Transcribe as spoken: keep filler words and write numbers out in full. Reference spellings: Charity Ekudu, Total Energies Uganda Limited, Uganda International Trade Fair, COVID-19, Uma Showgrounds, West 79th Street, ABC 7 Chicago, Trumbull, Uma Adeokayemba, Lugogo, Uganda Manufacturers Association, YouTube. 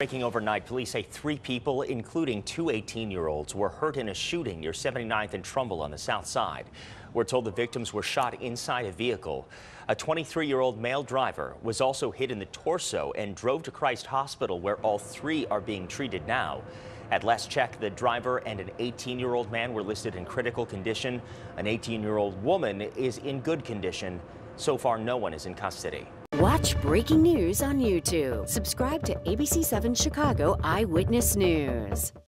Breaking overnight, police say three people, including two eighteen-year-olds, were hurt in a shooting near seventy-ninth and Trumbull on the south side. We're told the victims were shot inside a vehicle. A twenty-three-year-old male driver was also hit in the torso and drove to Christ Hospital, where all three are being treated now. At last check, the driver and an eighteen-year-old man were listed in critical condition. An eighteen-year-old woman is in good condition. So far, no one is in custody. Watch breaking news on YouTube. Subscribe to A B C seven Chicago Eyewitness News.